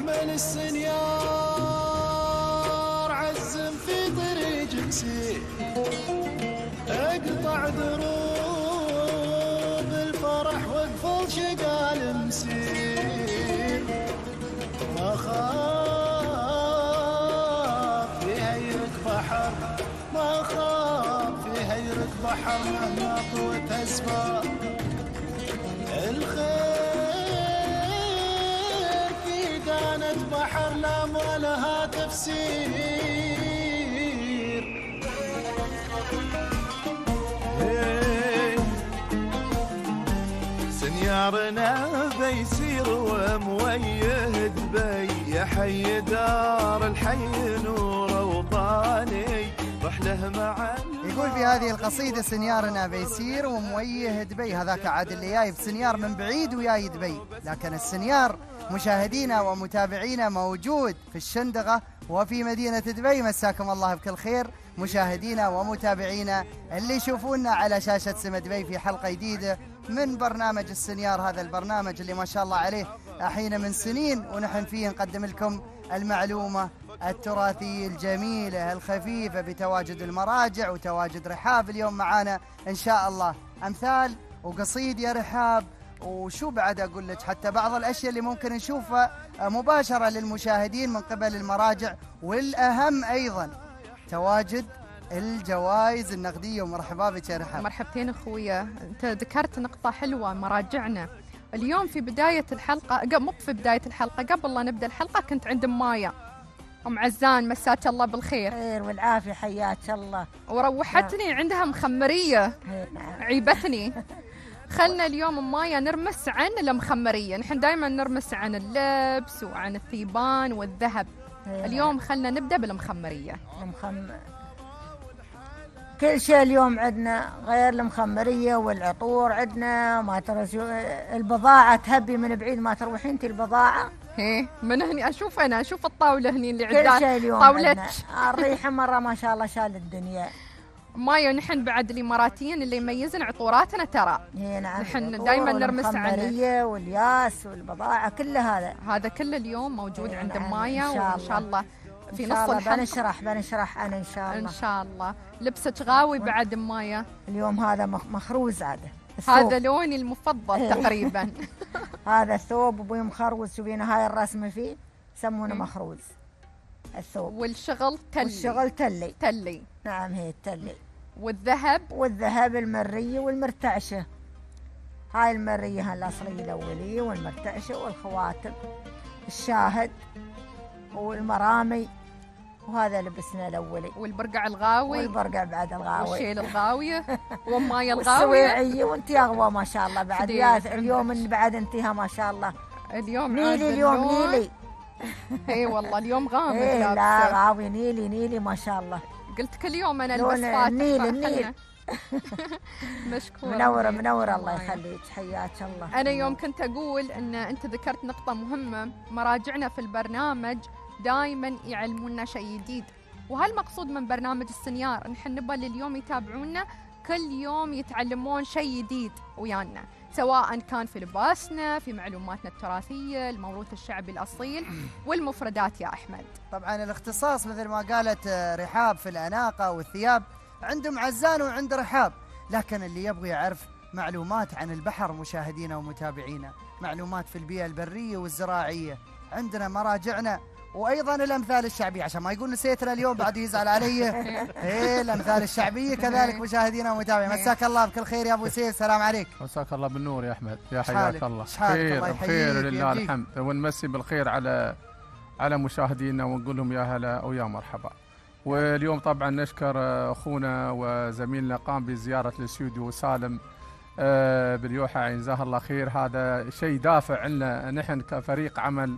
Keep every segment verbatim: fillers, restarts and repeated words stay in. احمل السنيار عزم في طريق جنسي، اقطع دروب الفرح واقفل شقال المسير، ما خاف فيها يرك بحر، ما خاف فيها يرك بحر مهما طوت اسباب الخير، في كانت بحر لا ما لها تفسير. سنيارنا بيسير ومويه دبي، يا حي دار الحي نور وطاني رحله مع. يقول في هذه القصيدة سنيارنا بيسير ومويه دبي، هذاك عاد اللي جاي بسنيار من بعيد وياي دبي، لكن السنيار مشاهدينا ومتابعينا موجود في الشندقة وفي مدينة دبي. مساكم الله بكل خير مشاهدينا ومتابعينا اللي يشوفونا على شاشة سما دبي في حلقة جديدة من برنامج السنيار، هذا البرنامج اللي ما شاء الله عليه أحينا من سنين ونحن فيه نقدم لكم المعلومة التراثية الجميلة الخفيفة بتواجد المراجع وتواجد رحاب اليوم معانا إن شاء الله، أمثال وقصيد يا رحاب، وشو بعد أقول لك حتى بعض الأشياء اللي ممكن نشوفها مباشرة للمشاهدين من قبل المراجع، والأهم أيضا تواجد الجوائز النقدية. ومرحبا بك يا رحاب. مرحبتين أخويا، أنت ذكرت نقطة حلوة، مراجعنا اليوم في بداية الحلقة، مو في بداية الحلقة، قبل لا نبدأ الحلقة كنت عند مايا أم عزان، مساك الله بالخير. خير والعافية حياك الله. وروحتني عندها مخمرية، عيبتني. خلنا اليوم مايا نرمس عن المخمرية، نحن دائما نرمس عن اللبس وعن الثيبان والذهب، اليوم خلنا نبدأ بالمخمرية. المخمر كل شيء اليوم عندنا غير المخمرية والعطور، عندنا ما ترس البضاعة تهبي من بعيد، ما تروحين انت البضاعة هي من هني. اشوف انا اشوف الطاولة هني اللي عندنا طاولتك الريحة مرة ما شاء الله شال الدنيا. مايو نحن بعد الاماراتيين اللي يميزن عطوراتنا ترى، نعم نحن دائما نرمس عنها المخمرية والياس والبضاعة كل هذا، هذا كل اليوم موجود عند مايا وان شاء الله في نص الحلقة بنشرح بنشرح انا ان شاء الله. ان شاء الله لبسك غاوي بعد مايا اليوم، هذا مخروز عاده، هذا لوني المفضل تقريبا. هذا الثوب ابوي مخروز، وبينا هاي الرسمه فيه يسمونه مخروز الثوب. والشغل تلي، والشغل تلي تلي نعم هي التلي. والذهب، والذهب المريه والمرتعشه، هاي المريه الاصليه الاوليه والمرتعشه والخواتم الشاهد والمرامي، وهذا لبسنا الاولي. والبرقع الغاوي، والبرقع بعد الغاوي، والشيل الغاويه، وماي الغاويه، والسويعيه، وانت اغوى ما شاء الله بعد يا اليوم ان بعد انتهى ما شاء الله. اليوم نيلي، اليوم نيلي. اي والله اليوم غامق. إيه لا غاوي نيلي نيلي ما شاء الله. قلت كل يوم انا البس فاتح نيل النيل. مشكورة منورة منورة الله يخليك حياك الله. أنا يوم كنت أقول أن أنت ذكرت نقطة مهمة، مراجعنا في البرنامج دائما يعلمونا شيء جديد، وهالمقصود من برنامج السنيار، نحن نبغى لليوم يتابعونا كل يوم يتعلمون شيء جديد ويانا، سواء كان في لباسنا، في معلوماتنا التراثية، الموروث الشعبي الأصيل والمفردات يا أحمد. طبعا الاختصاص مثل ما قالت رحاب في الأناقة والثياب عندهم عزان وعند رحاب، لكن اللي يبغى يعرف معلومات عن البحر مشاهدينا ومتابعينا، معلومات في البيئة البرية والزراعية، عندنا مراجعنا، وأيضا الأمثال الشعبية عشان ما يقول نسيتنا اليوم بعد يزعل علي. إيه الأمثال الشعبية كذلك مشاهدينا ومتابعينا. مساك الله بكل خير يا أبو سيف، سلام عليك. مساك الله بالنور يا أحمد، يا حياك الله. خير بخير ولله الحمد، ونمسي بالخير على على مشاهدينا ونقول لهم يا هلا ويا مرحبا. واليوم طبعا نشكر اخونا وزميلنا قام بزياره الاستوديو سالم باليوحى جزاه الله خير، هذا شيء دافع لنا نحن كفريق عمل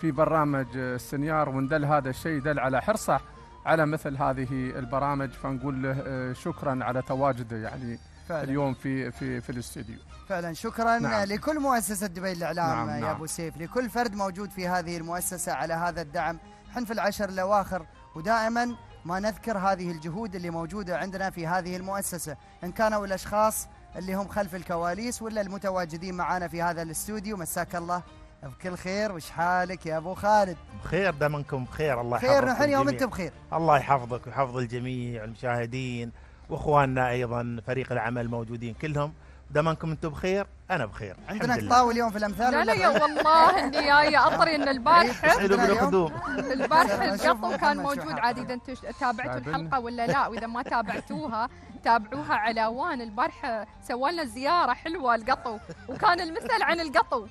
في برنامج السنيار، وندل هذا الشيء دل على حرصه على مثل هذه البرامج، فنقول له شكرا على تواجده يعني فعلا اليوم في في في الاستوديو. فعلا شكرا نعم لكل مؤسسه دبي الاعلام نعم يا نعم ابو سيف، لكل فرد موجود في هذه المؤسسه على هذا الدعم، نحن في العشر الاواخر ودائما ما نذكر هذه الجهود اللي موجودة عندنا في هذه المؤسسة، إن كانوا الأشخاص اللي هم خلف الكواليس ولا المتواجدين معنا في هذا الاستوديو. مساك الله بكل خير. وش حالك يا ابو خالد؟ بخير دامنكم بخير. الله يحفظك. خير نحن يوم انت بخير. الله يحفظك ويحفظ الجميع المشاهدين واخواننا ايضا فريق العمل موجودين كلهم. دامنكم انتم بخير انا بخير. عندنا قطاوي اليوم في الامثال. لا لا يا والله اني جايه اطري ان البارحه البارحه القطو كان موجود عادي. اذا انتم تابعتوا الحلقه ولا لا، واذا ما تابعتوها تابعوها. علاوان البارحه سوى لنا زياره حلوه القطو، وكان المثل عن القطو.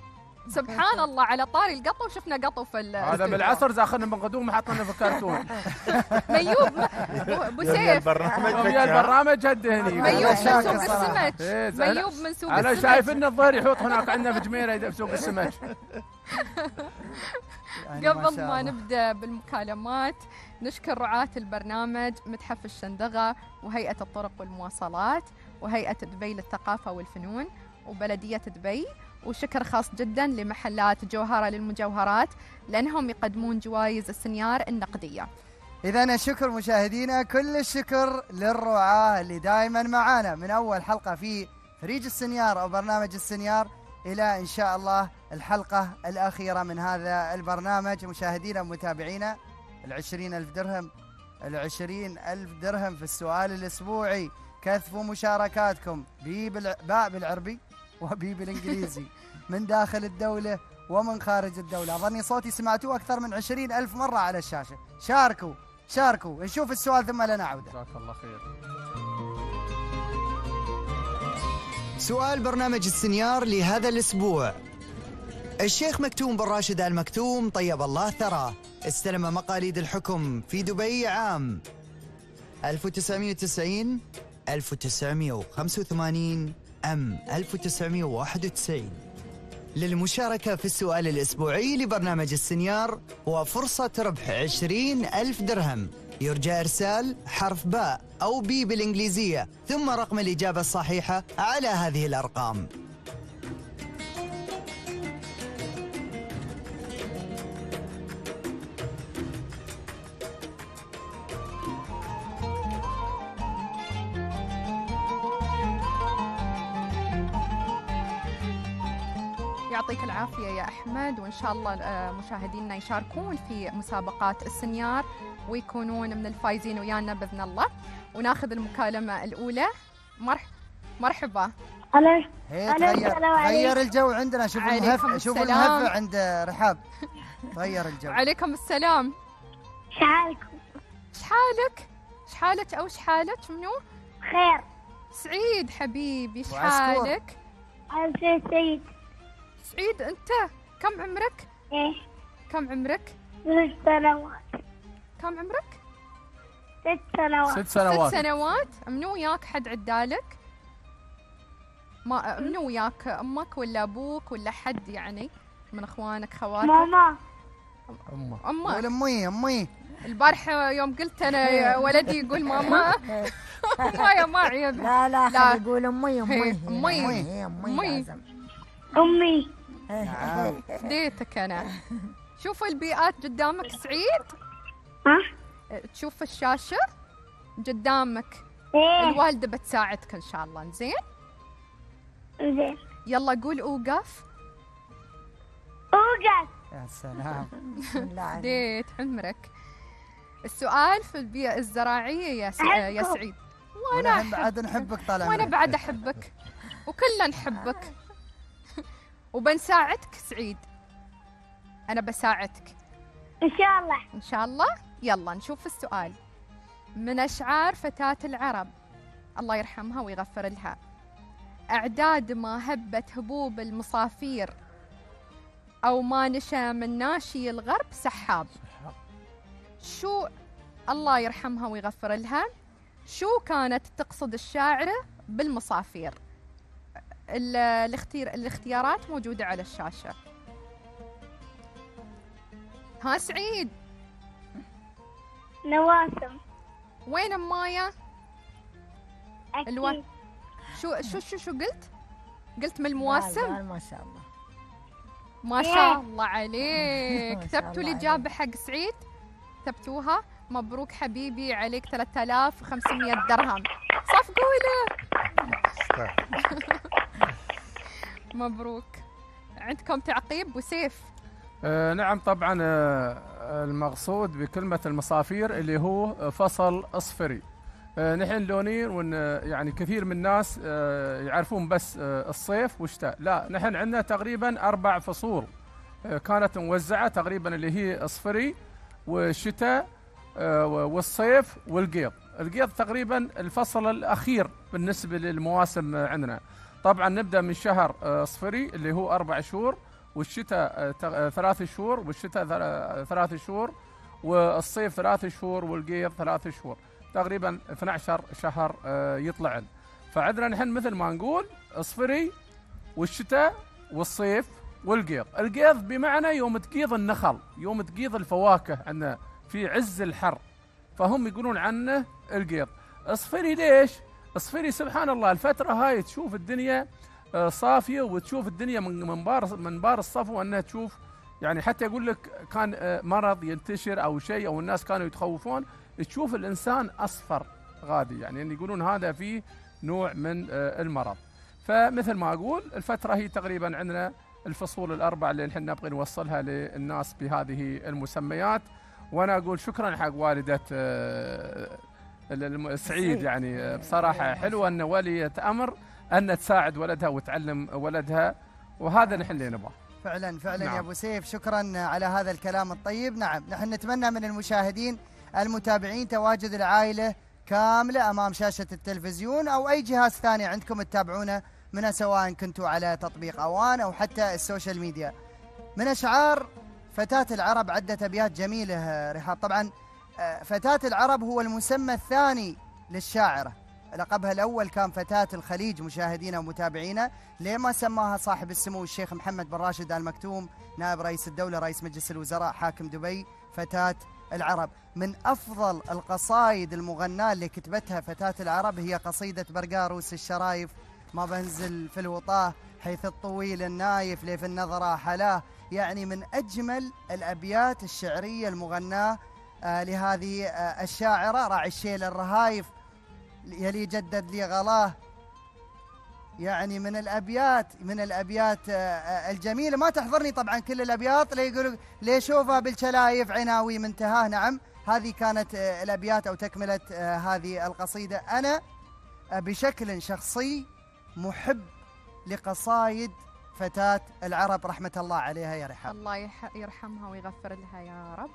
سبحان الله، على طاري القطو شفنا قطو في هذا بالعصر زاخرنا من قدوم وحطنا في كرتون. ميوب ابو سيف ويا البرنامج هده هني. ميوب من سوق السمك. ميوب من سوق السمك. انا شايف ان الظهر يحوط هناك عندنا في جميره في سوق السمك. قبل ما نبدا بالمكالمات نشكر رعاة البرنامج متحف الشندغه وهيئه الطرق والمواصلات وهيئه دبي للثقافه والفنون وبلديه دبي، وشكر خاص جدا لمحلات جوهرة للمجوهرات لأنهم يقدمون جوائز السنيار النقدية. إذا شكر مشاهدينا، كل الشكر للرعاة اللي دائما معانا من أول حلقة في فريق السنيار أو برنامج السنيار إلى إن شاء الله الحلقة الأخيرة من هذا البرنامج. مشاهدينا متابعينا، العشرين ألف درهم العشرين ألف درهم في السؤال الأسبوعي. كثفوا مشاركاتكم باء بالعربي وبي بالإنجليزي من داخل الدولة ومن خارج الدولة. أظني صوتي سمعتوه أكثر من عشرين ألف مرة على الشاشة. شاركوا شاركوا. نشوف السؤال ثم لنا عودة. جزاك الله خير. سؤال برنامج السنيار لهذا الأسبوع. الشيخ مكتوم بن راشد آل مكتوم طيب الله ثراه استلم مقاليد الحكم في دبي عام ألف وتسعمئة وتسعين ألف وتسعمئة وخمسة وثمانين أم ألف وتسعمئة وواحد وتسعين؟ للمشاركة في السؤال الأسبوعي لبرنامج السنيار وفرصة ربح عشرين ألف درهم، يرجى إرسال حرف باء أو بي بالإنجليزية ثم رقم الإجابة الصحيحة على هذه الأرقام. يعطيك العافية يا أحمد، وإن شاء الله مشاهدينا يشاركون في مسابقات السنيار ويكونون من الفايزين ويانا بإذن الله. وناخذ المكالمة الأولى. مرح... مرحبا. ألو. غير الجو عندنا. شوفوا المهفة شوفوا المهفة عند رحاب. غير الجو. عليكم السلام. شحالكم؟ شحالك؟ شحالك أو شحالك منو؟ بخير. سعيد حبيبي شحالك؟ أنا سعيد. سعيد أنت كم عمرك؟ إيه كم عمرك؟ ست سنوات. كم عمرك؟ ست سنوات. ست سنوات. ست سنوات. من وياك حد عدالك؟ ما من وياك أمك ولا أبوك ولا حد يعني من إخوانك خواتك؟ ماما. أمك. أمك. ولا أمي أمي. البارحة يوم قلت أنا ولدي يقول ماما مايا ما عيب. لا لا لا يقول أمي أمي أمي أمي أمي. فديتك أنا. شوف البيئات قدامك سعيد. ها؟ تشوف الشاشة قدامك. إيه. الوالدة بتساعدك إن شاء الله. زين؟ زين. يلا قول أوقف. أوقف. يا سلام. فديت عمرك. السؤال في البيئة الزراعية يا سعيد. يا سعيد. وأنا بعد نحبك طال عمرك. وأنا بعد أحبك. وكلنا نحبك. وبنساعدك سعيد. أنا بساعدك إن شاء الله. إن شاء الله. يلا نشوف السؤال. من أشعار فتاة العرب الله يرحمها ويغفر لها، أعداد ما هبت هبوب المصافير أو ما نشى من ناشي الغرب سحاب. شو الله يرحمها ويغفر لها، شو كانت تقصد الشاعرة بالمصافير؟ الاختيار الاختيارات موجودة على الشاشة. ها سعيد. نواسم. وين أمايا؟ الو... شو شو شو شو قلت؟ قلت من المواسم؟ ما شاء الله. ما شاء الله عليك. كتبتوا الإجابة حق سعيد؟ كتبتوها؟ مبروك حبيبي عليك ثلاثة آلاف وخمسمئة درهم. صفقوا له. مبروك. عندكم تعقيب وسيف؟ آه نعم طبعا. آه المقصود بكلمة المصافير اللي هو فصل أصفري. آه نحن لونين، ون يعني كثير من الناس آه يعرفون بس آه الصيف والشتاء، لا نحن عندنا تقريبا أربع فصول آه كانت موزعة تقريبا، اللي هي أصفري والشتاء آه والصيف والقيض. القيض تقريبا الفصل الأخير بالنسبة للمواسم عندنا. طبعا نبدأ من شهر صفري اللي هو أربع شهور، والشتاء ثلاث شهور، والشتاء ثلاث شهور، والصيف ثلاث شهور، والقيض ثلاث شهور، تقريبا اثني عشر شهر يطلعن. فعندنا نحن مثل ما نقول صفري والشتاء والصيف والقيض. القيض بمعنى يوم تقيض النخل، يوم تقيض الفواكه عندنا في عز الحر، فهم يقولون عنه القيض. صفري ليش؟ صفري سبحان الله الفترة هاي تشوف الدنيا صافية، وتشوف الدنيا من منبار منبار الصفوة، انها تشوف يعني حتى يقول لك كان مرض ينتشر او شيء او الناس كانوا يتخوفون، تشوف الانسان اصفر غادي، يعني ان يقولون هذا فيه نوع من المرض. فمثل ما اقول الفترة هي تقريبا عندنا الفصول الاربع اللي نحن نبغي نوصلها للناس بهذه المسميات. وانا اقول شكرا حق والدة سعيد، يعني بصراحة حلوة أن ولية أمر أن تساعد ولدها وتعلم ولدها، وهذا نحن اللي نبغاه فعلا فعلا. نعم. يا أبو سيف شكرا على هذا الكلام الطيب. نعم نحن نتمنى من المشاهدين المتابعين تواجد العائلة كاملة أمام شاشة التلفزيون أو أي جهاز ثاني عندكم تتابعونه منها، سواء كنتوا على تطبيق أوان أو حتى السوشيال ميديا. من أشعار فتاة العرب عدة أبيات جميلة رحاب. طبعا فتاة العرب هو المسمى الثاني للشاعرة، لقبها الأول كان فتاة الخليج مشاهدينا ومتابعينا، لما سماها صاحب السمو الشيخ محمد بن راشد آل مكتوم نائب رئيس الدولة رئيس مجلس الوزراء حاكم دبي فتاة العرب. من أفضل القصائد المغناة اللي كتبتها فتاة العرب هي قصيدة برقاروس الشرايف، ما بنزل في الوطاه حيث الطويل النايف لي في النظرة حلاه، يعني من أجمل الأبيات الشعرية المغناة لهذه الشاعرة. راعي الشيل الرهايف يلي جدد لي غلاه، يعني من الأبيات من الأبيات الجميلة. ما تحضرني طبعا كل الأبيات ليقولوا ليشوفها بالشلايف عناوي منتهاه. نعم هذه كانت الأبيات أو تكملة هذه القصيدة. أنا بشكل شخصي محب لقصائد فتاة العرب رحمة الله عليها يا رحاب. الله يرحمها ويغفر لها يا رب،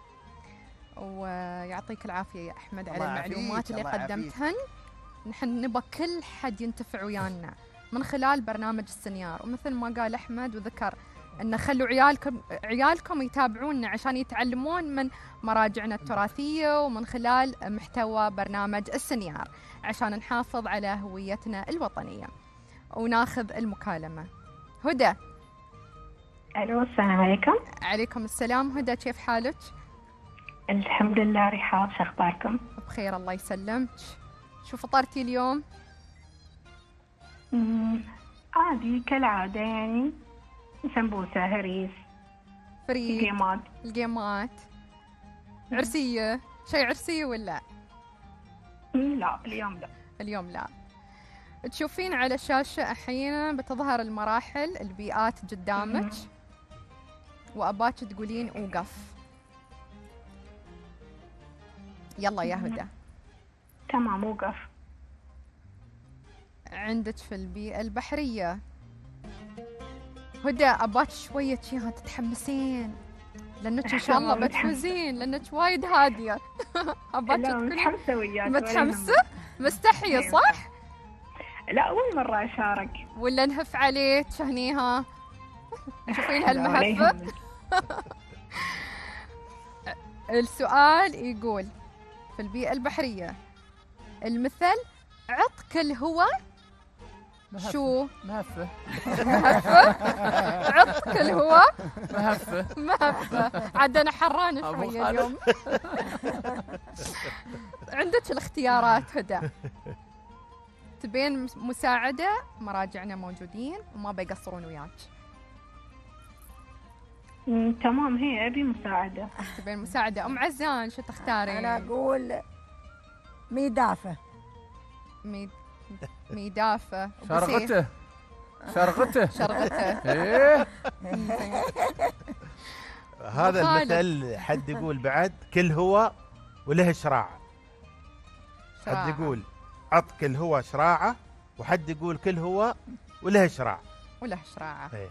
ويعطيك العافية يا أحمد على المعلومات اللي قدمتهن. نحن نبى كل حد ينتفع ويانا من خلال برنامج السنيار، ومثل ما قال أحمد وذكر أن خلوا عيالكم عيالكم يتابعونا عشان يتعلمون من مراجعنا التراثية، ومن خلال محتوى برنامج السنيار عشان نحافظ على هويتنا الوطنية. وناخذ المكالمة. هدى. ألو السلام عليكم. عليكم السلام هدى، كيف حالك؟ الحمد لله رحاب، شو اخباركم؟ بخير الله يسلمك. شو فطرتي اليوم؟ امم عادي كالعاده، يعني سمبوسه، هريس، فريق، الجيمات الجيمات عرسيه، شيء عرسي ولا؟ لا اليوم لا اليوم لا. تشوفين على الشاشه الحين بتظهر المراحل البيئات قدامك، واباك تقولين اوقف. يلا يا هدى. تمام وقف. عندك في البيئة البحرية. هدى أباك شوية شيها تتحمسين، لأنك إن شاء الله بتفوزين، لأنك وايد هادية. أباك تكوني متحمسة وياك. متحمسة؟ مستحية صح؟ لا أول مرة أشارك. ولا نهف عليك هنيها. تشوفين هالمهفة؟ السؤال يقول في البيئة البحرية المثل عطك الهواء شو؟ مهفة مهفة عطك الهواء مهفة مهفة. عاد أنا حرانة شوية اليوم. عندك الاختيارات هدى، تبين مساعدة، مراجعنا موجودين وما بيقصرون وياك. تمام هي أبي مساعدة. تبين مساعدة. أم عزان شو تختارين؟ أنا أقول ميدافة. ميد ميدافة. شرقته. شرغته شرغته ايه. هذا المثل حد يقول بعد كل هو وله شراع. حد يقول عط كل هو شراعه، وحد يقول كل هو وله شراع وله شراعه. ايه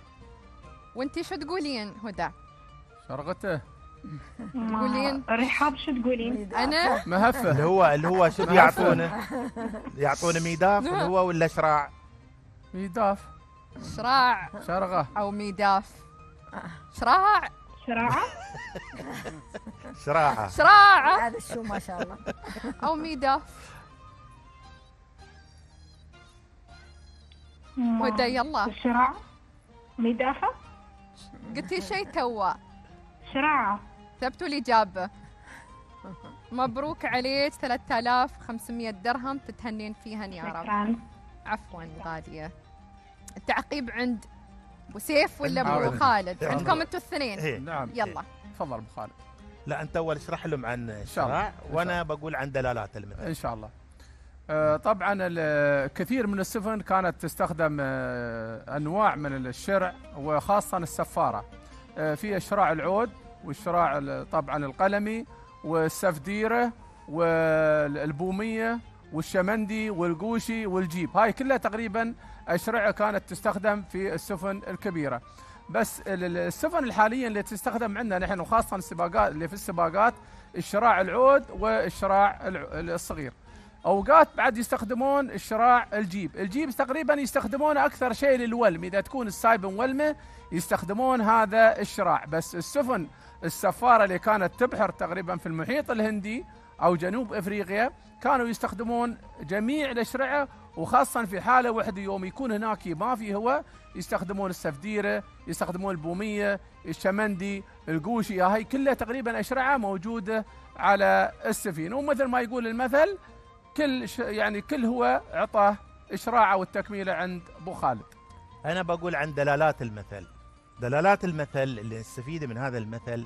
وانتي شو تقولين هدى؟ شرغته. تقولين رحاب شو تقولين؟ انا مهفه. اللي هو اللي هو شو يعطونه؟ يعطونه ميداف اللي هو ولا شراع؟ ميداف. شراع. شرغه. او ميداف. شراع. شراعه. شراعه. شراعه. هذا الشو ما شاء الله. او ميداف. هدى يلا. شراعه. ميدافه. قلتي شيء توا. شراعه. كتبتوا الإجابة. مبروك عليك ثلاثة آلاف وخمسمئة درهم، تتهنين فيهن يا رب. شكرا. عفوا غالية. التعقيب عند أبو سيف ولا أبو خالد؟ عندكم أنتوا الاثنين. نعم. يلا. تفضل أبو خالد. لا أنت أول اشرح لهم عن الشراع وأنا بقول عن دلالات المثل. إن شاء الله. طبعا الكثير من السفن كانت تستخدم أنواع من الشرع وخاصة السفارة. في الشراع العود والشراع طبعا القلمي والسفديره والبوميه والشمندي والقوشي والجيب، هاي كلها تقريبا اشرعه كانت تستخدم في السفن الكبيره. بس السفن الحاليه اللي تستخدم عندنا نحن وخاصه السباقات اللي في السباقات الشراع العود والشراع الصغير. اوقات بعد يستخدمون الشراع الجيب، الجيب تقريبا يستخدمونه اكثر شيء للولم، اذا تكون السايبه مولمه يستخدمون هذا الشراع. بس السفن السفاره اللي كانت تبحر تقريبا في المحيط الهندي او جنوب افريقيا كانوا يستخدمون جميع الاشرعه، وخاصه في حاله واحد يوم يكون هناك ما في هواء يستخدمون السفديره، يستخدمون البوميه، الشمندي، القوشي، هاي كلها تقريبا اشرعه موجوده على السفينه. ومثل ما يقول المثل كل يعني كل هو عطاه اشراعه والتكميله عند ابو خالد. انا بقول عن دلالات المثل. دلالات المثل اللي نستفيد من هذا المثل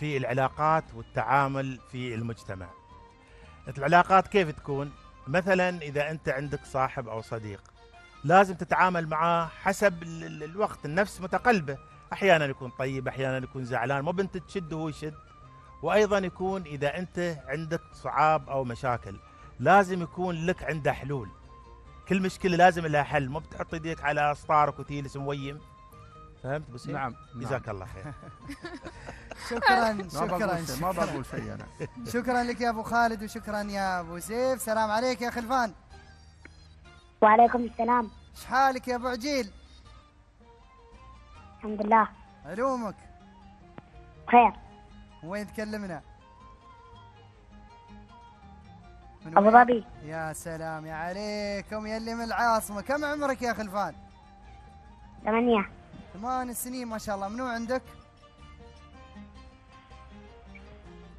في العلاقات والتعامل في المجتمع. العلاقات كيف تكون؟ مثلا اذا انت عندك صاحب او صديق لازم تتعامل معاه حسب الوقت، النفس متقلبه، احيانا يكون طيب احيانا يكون زعلان، مو بنت تشد وهو يشد. وايضا يكون اذا انت عندك صعاب او مشاكل لازم يكون لك عنده حلول. كل مشكله لازم لها حل، مو بتحط يديك على اسطارك وتجلس مويم. فهمت بس؟ نعم جزاك الله خير. شكرا شكرا ما بقول شيء انا. شكرا لك يا ابو خالد وشكرا يا ابو سيف. السلام عليك يا خلفان. وعليكم السلام. شحالك يا ابو عجيل؟ الحمد لله. علومك؟ بخير. وين تكلمنا؟ ابو ظبي. يا سلام يا عليكم يلي من العاصمه. كم عمرك يا خلفان؟ ثمانية. ثمان سنين ما شاء الله. منو عندك؟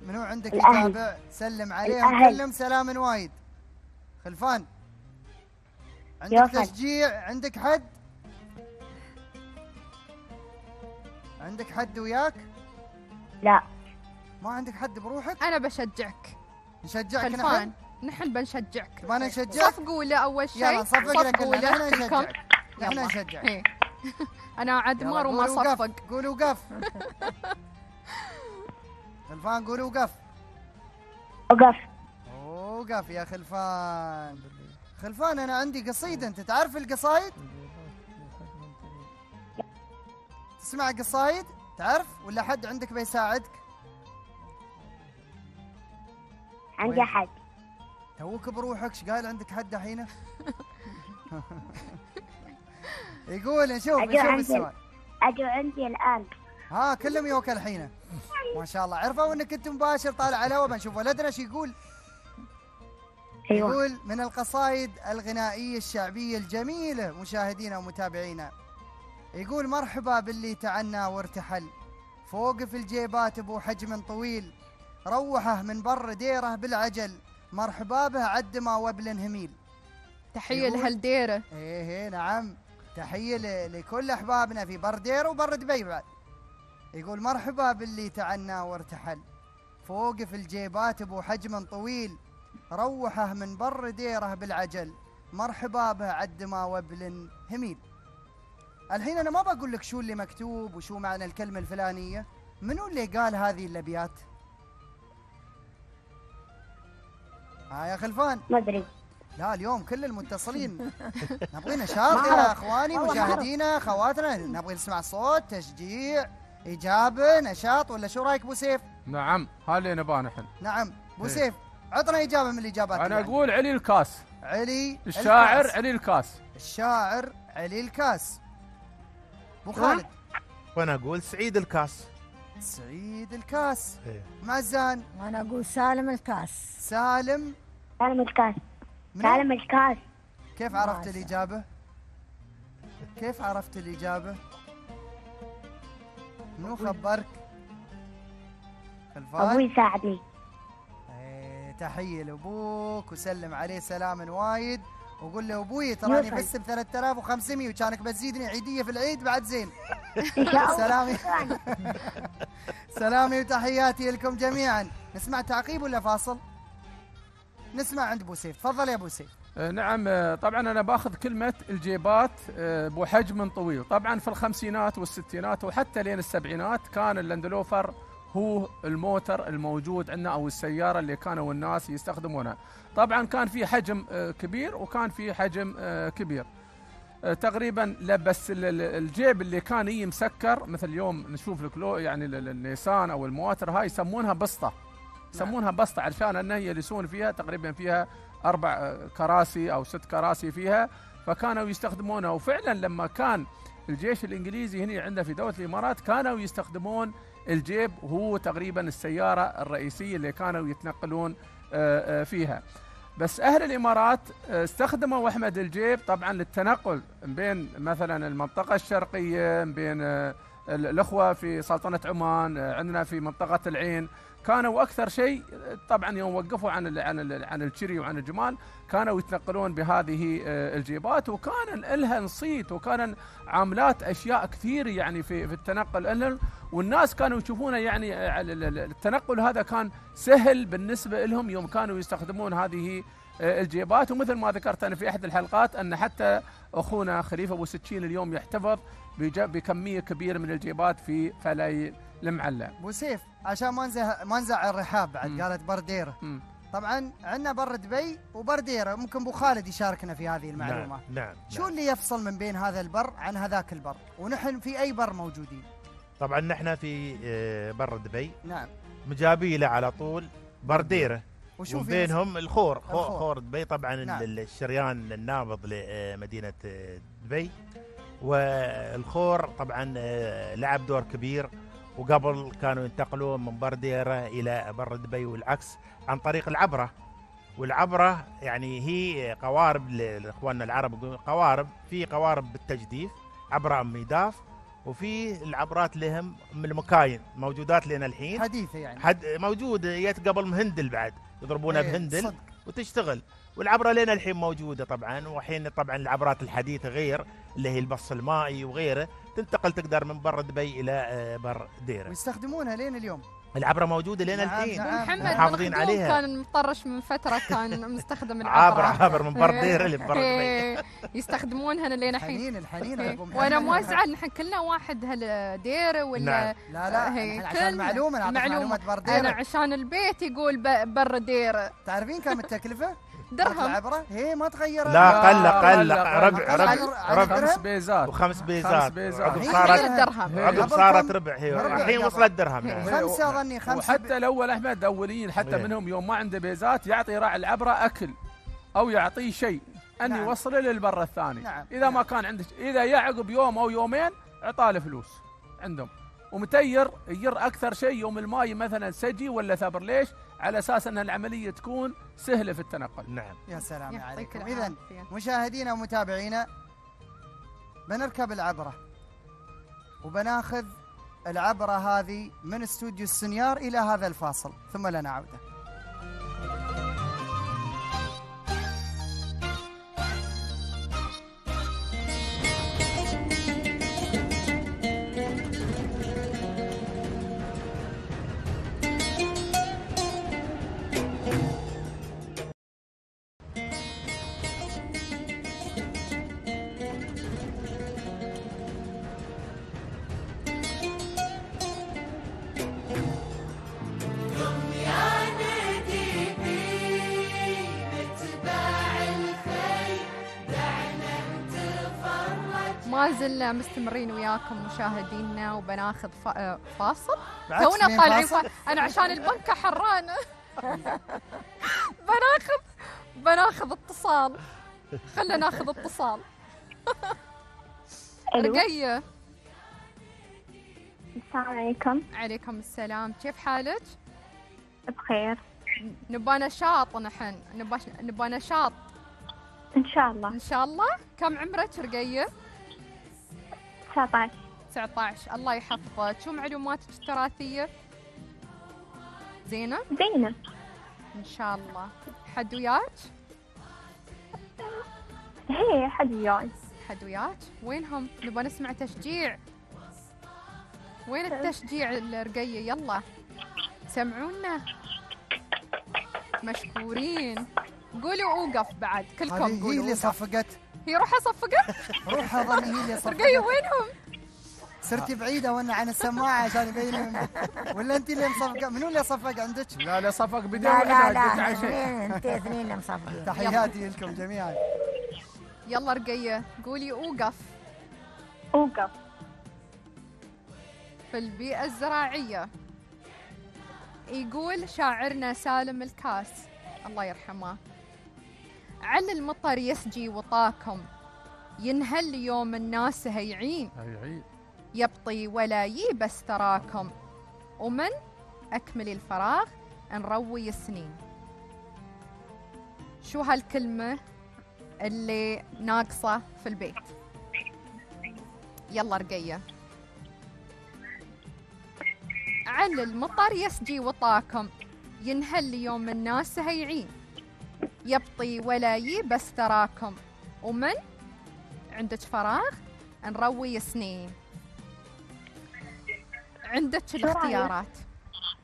منو عندك يتابع؟ سلم عليهم، سلم سلام وايد. خلفان عندك تشجيع؟ عندك حد؟ عندك حد وياك؟ لا ما عندك حد بروحك؟ انا بشجعك. نشجعك نحن؟ نحن بنشجعك. تبغى نشجعك؟ صفقوا له أول شيء. يلا صفقوا له كلكم. نحن نشجعك. أنا عدمار وما صفق. قولوا قف. خلفان قولوا قف. وقف. وقف يا خلفان. خلفان أنا عندي قصيدة، أنت تعرف القصايد؟ تسمع قصايد؟ تعرف؟ ولا حد عندك بيساعدك؟ عندي حد. توك بروحك ايش قايل عندك حد الحين؟ يقول نشوف نشوف السؤال. اجوا عندي الان. ها كلهم يوك الحين. ما شاء الله عرفوا انك انت مباشر طالع على الهواء. بنشوف ولدنا ايش يقول. أيوة. يقول من القصائد الغنائيه الشعبيه الجميله مشاهدينا ومتابعينا. يقول مرحبا باللي تعنى وارتحل، فوق في الجيبات ابو حجم طويل، روحه من بر ديره بالعجل، مرحبا به عدما وابل هميل. تحيه لهالديره. ايه ايه نعم، تحيه لكل احبابنا في بر ديره وبر دبي بعد. يقول مرحبا باللي تعنى وارتحل، فوق في الجيبات ابو حجم طويل، روحه من بر ديره بالعجل، مرحبا به عدما وابل هميل. الحين أنا ما بقول لك شو اللي مكتوب وشو معنى الكلمة الفلانية. منو اللي قال هذه الأبيات؟ ها يا خلفان؟ ما أدري. لا اليوم كل المتصلين نبغي نشاط يا اخواني، مشاهدينا خواتنا، نبغي نسمع صوت تشجيع، اجابه، نشاط، ولا شو رايك ابو سيف؟ نعم هذا اللي نبغاه نحن. نعم ابو سيف عطنا اجابه من الاجابات. انا اقول علي الكاس. علي الشاعر الكاس. علي الكاس الشاعر علي الكاس. ابو خالد. وانا اقول سعيد الكاس. سعيد الكاس. مازن. وانا اقول سالم الكاس. سالم سالم الكاس. سالم الكاس. كيف عرفت الإجابة؟ كيف عرفت الإجابة؟ منو خبرك؟ خلفان؟ أبوي ساعدني. ايه تحية لأبوك وسلم عليه سلاما وايد وقول له أبوي تراني بس ب ثلاثة آلاف وخمسمية وكانك بتزيدني عيدية في العيد بعد زين. سلامي سلامي وتحياتي لكم جميعا. نسمع تعقيب ولا فاصل؟ نسمع عند ابو سيف، تفضل يا ابو سيف. آه نعم. آه طبعا انا باخذ كلمه الجيبات آه بحجم طويل. طبعا في الخمسينات والستينات وحتى لين السبعينات كان اللاندلوفر هو الموتر الموجود عندنا او السياره اللي كانوا الناس يستخدمونها. طبعا كان في حجم آه كبير وكان في حجم آه كبير. آه تقريبا بس الجيب اللي كان يجي مسكر مثل اليوم نشوف الكلو يعني النيسان او المواتر هاي يسمونها بسطه. يسمونها بسطة عشان انها يجلسون فيها تقريبا فيها اربع كراسي او ست كراسي فيها، فكانوا يستخدمونها. وفعلا لما كان الجيش الانجليزي هنا عندنا في دوله الامارات كانوا يستخدمون الجيب وهو تقريبا السياره الرئيسيه اللي كانوا يتنقلون فيها. بس اهل الامارات استخدموا احمد الجيب طبعا للتنقل بين مثلا المنطقه الشرقيه، بين الاخوه في سلطنه عمان، عندنا في منطقه العين. كانوا اكثر شيء طبعا يوم وقفوا عن ال عن ال عن الشري وعن الجمال كانوا يتنقلون بهذه الجيبات، وكان لها نصيت وكان عاملات اشياء كثير يعني في في التنقل لهم، والناس كانوا يشوفونه يعني التنقل هذا كان سهل بالنسبه لهم يوم كانوا يستخدمون هذه الجيبات. ومثل ما ذكرت انا في احد الحلقات ان حتى اخونا خليفه ابو سكين اليوم يحتفظ بكميه كبيره من الجيبات في فلاي المعلى. ابو سيف عشان ما نزع ما نزع الرحاب بعد قالت برديره. مم. طبعا عندنا بر دبي وبرديره، ممكن ابو خالد يشاركنا في هذه المعلومه. نعم. نعم. شو اللي يفصل من بين هذا البر عن هذاك البر؟ ونحن في اي بر موجودين؟ طبعا نحن في بر دبي. نعم. مجابيله على طول برديره. وشو بينهم؟ الخور. الخور خور دبي طبعا. نعم. الشريان النابض لمدينه دبي، والخور طبعا لعب دور كبير. وقبل كانوا ينتقلون من برديره الى بر دبي والعكس عن طريق العبره، والعبره يعني هي قوارب لاخواننا العرب. قوارب في قوارب بالتجديف، عبره ام ميداف، وفي العبرات لهم من المكاين موجودات لنا الحين حديثه يعني حد موجوده جت قبل مهندل بعد يضربونها ايه بهندل صدق. وتشتغل، والعبره لنا الحين موجوده طبعا. وحين طبعا العبرات الحديثه غير اللي هي البص المائي وغيره، تنتقل تقدر من بر دبي الى بر ديره ويستخدمونها لين اليوم. العبره موجوده لين الحين محافظين عليها. كان مطرش من فتره كان مستخدم العبره. عبر عبر من بر ديره لبر دبي يستخدمونها لين الحين. حنين الحنين. وانا مو ازعل نحن كلنا واحد هالديره ولا. لا لا عشان معلومه نعطيك معلومه بر ديره. انا عشان البيت يقول بر ديره. تعرفين كم التكلفه؟ درهم العبره هي ما تغيرت. لا قل قل ربع ربع ربع خمس بيزات وخمس بيزات عقب صارت درهم، عقب صارت ربع. هي الحين وصلت درهم يعني خمسه اظني خمسه. وحتى الاول احمد اوليين حتى منهم يوم ما عنده بيزات يعطي راعي العبره اكل او يعطيه شيء ان يوصله للبر الثاني. اذا ما كان عندك اذا يعقب يوم او يومين عطاله فلوس عندهم. ومتير يجر اكثر شيء يوم الماي مثلا سجي ولا ثابر ليش؟ على اساس ان العمليه تكون سهله في التنقل. نعم. يا سلام عليكم. اذا مشاهدينا ومتابعينا بنركب العبره وبناخذ العبره هذه من استوديو السنيار الى هذا الفاصل ثم لنا عوده. ما زلنا مستمرين وياكم مشاهدينا وبناخذ فاصل. تونا طالعين انا عشان البنكه حرانه. بناخذ بناخذ اتصال. خلينا ناخذ اتصال. رقيه. السلام عليكم. عليكم السلام، كيف حالك؟ بخير. نبى نشاط نحن، نبى نبى نشاط. إن شاء الله. إن شاء الله، كم عمرك رقية؟ تسعة عشر. تسعة عشر، الله يحفظك، شو معلوماتك التراثية؟ زينة؟ زينة. إن شاء الله، حد وياك؟ هي حد وياي. حد وياك؟ وينهم؟ نبى نسمع تشجيع. وين التشجيع الرقية؟ يلا سمعونا. مشكورين. قولوا اوقف بعد كلكم، قولوا هي اللي صفقت. هي روحها صفقت؟ روحها ظني هي اللي صفقت. رقية وينهم؟ صرتي بعيدة وانا عن السماعة عشان يبين ولا انت اللي مصفقة؟ منو اللي صفق عندك؟ لا لا صفق بدون واحد قلت اثنين، انت اثنين اللي مصفقين. تحياتي لكم جميعا. يلا رقية قولي اوقف. اوقف. في البيئة الزراعية. يقول شاعرنا سالم الكاس الله يرحمه: على المطر يسجي وطاكم، ينهل يوم الناس هيعين، يبطي ولا ييبس تراكم، ومن أكمل الفراغ نروي السنين. شو هالكلمة اللي ناقصة في البيت؟ يلا رقية. على المطر يسجي وطاكم، ينهل يوم الناس هيعين، يبطي ولا يبس تراكم، ومن عندك فراغ نروي سنين. عندك الاختيارات.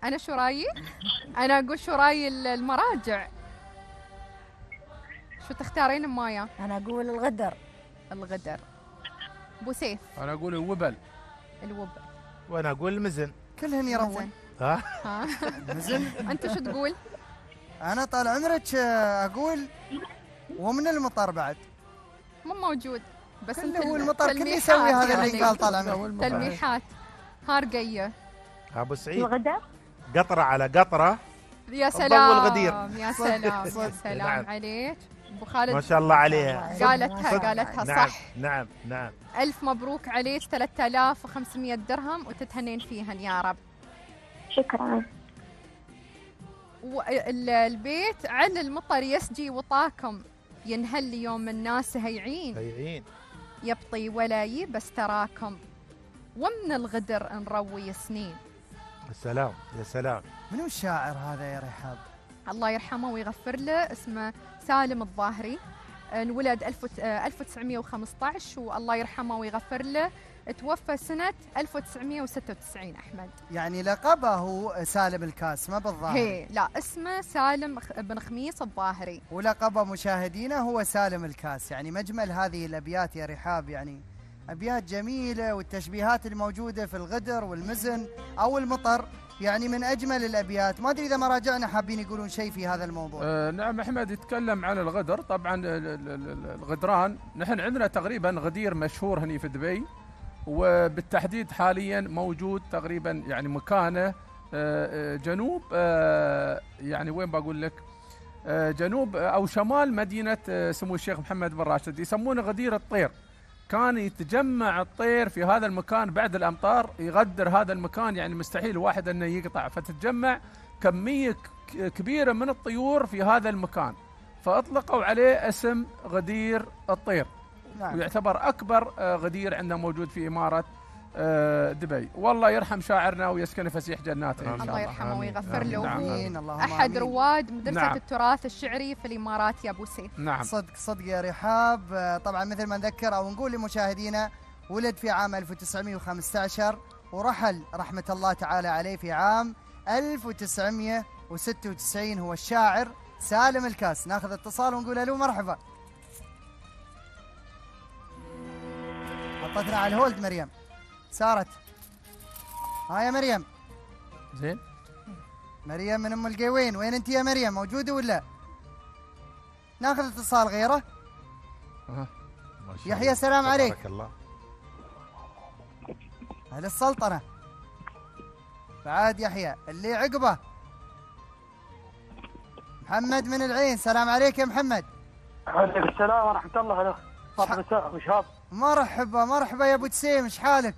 انا شو رايي؟ انا اقول شو راي المراجع. شو تختارين مايا؟ انا اقول الغدر. الغدر. ابو سيف. انا اقول الوبل. الوبل. وانا اقول المزن. كلهن يروون. ها؟ ها؟ مزن؟ أنت شو تقول؟ أنا طال عمرك أقول ومن المطر بعد. مو موجود بس أنت هو المطر كل يسوي هذا اللي قال طال عمرك. تلميحات. ها رقية. أبو سعيد. الغدر؟ قطرة على قطرة. يا سلام يا سلام يا سلام عليك. أبو خالد ما شاء الله عليها. قالتها قالتها صح. نعم نعم. ألف مبروك عليك ثلاثة آلاف وخمسمئة درهم وتتهنين فيهن يا رب. شكرا. والبيت عن المطر يسجي وطاكم، ينهل يوم الناس هيعين. هيعين. يبطي ولا يبس تراكم، ومن الغدر نروي سنين. يا سلام يا سلام. منو الشاعر هذا يا رحاب؟ الله يرحمه ويغفر له، اسمه سالم الظاهري، انولد ألف وتسعمئة وخمسة عشر والله يرحمه ويغفر له، توفى سنة ألف وتسعمئة وستة وتسعين أحمد. يعني لقبه سالم الكاس ما بالظاهر. هي لا اسمه سالم بن خميس الظاهري. ولقبه مشاهدينا هو سالم الكاس، يعني مجمل هذه الأبيات يا رحاب يعني أبيات جميلة، والتشبيهات الموجودة في الغدر والمزن أو المطر يعني من أجمل الأبيات. ما أدري إذا مراجعنا حابين يقولون شيء في هذا الموضوع. أه نعم أحمد يتكلم عن الغدر. طبعا الغدران نحن عندنا تقريبا غدير مشهور هني في دبي، وبالتحديد حاليا موجود تقريبا يعني مكانه جنوب، يعني وين بقول لك، جنوب او شمال مدينه سمو الشيخ محمد بن راشد، يسمونه غدير الطير. كان يتجمع الطير في هذا المكان بعد الامطار، يغدر هذا المكان، يعني مستحيل واحد انه يقطع، فتتجمع كميه كبيره من الطيور في هذا المكان، فاطلقوا عليه اسم غدير الطير. نعم. ويعتبر أكبر غدير عندنا موجود في إمارة دبي. والله يرحم شاعرنا ويسكن فسيح جناته إن شاء الله. الله يرحمه ويغفر له. نعم. أحد آمين. رواد مدرسة نعم. التراث الشعري في الإمارات يا أبو سيف. نعم صدق صدق يا رحاب. طبعا مثل ما نذكر أو نقول لمشاهدينا، ولد في عام ألف وتسعمئة وخمسة عشر ورحل رحمة الله تعالى عليه في عام ألف وتسعمئة وستة وتسعين، هو الشاعر سالم الكاس. ناخذ اتصال ونقول له مرحبا. حطتنا على الهولد مريم. سارت. ها يا مريم. زين. مريم من ام القيوين، وين انت يا مريم؟ موجوده ولا؟ ناخذ اتصال غيره. ها. يحيى السلام عليك. الله. أهل السلطنة فعاد يحيى اللي عقبه محمد من العين. سلام عليك يا محمد. عليك السلام ورحمة الله. هلا صباح مساء وشهاب. مرحبا مرحبا يا ابو تسيم، ايش حالك؟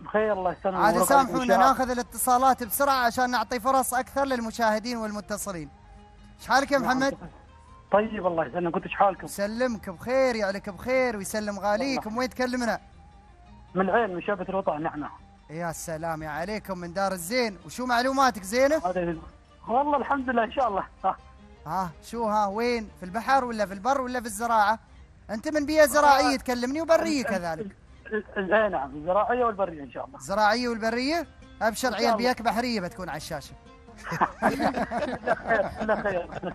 بخير الله يسلمك. عاد سامحونا ناخذ الاتصالات بسرعة عشان نعطي فرص أكثر للمشاهدين والمتصلين. ايش حالك يا محمد؟ طيب الله يسلمك، قلت ايش حالكم؟ يسلمك بخير، يعليك بخير ويسلم غاليكم. وين تكلمنا؟ من العين من شعبة الوطن نحن. يا سلام يا عليكم من دار الزين، وشو معلوماتك زينة؟ والله الحمد لله ان شاء الله. ها ها شو ها وين؟ في البحر ولا في البر ولا في الزراعة؟ أنت من بيئة زراعية تكلمني وبرية كذلك. اي نعم، الزراعية والبرية إن شاء الله. الزراعية والبرية؟ أبشر عيال بياك بحرية بتكون على الشاشة. لا خير لا خير.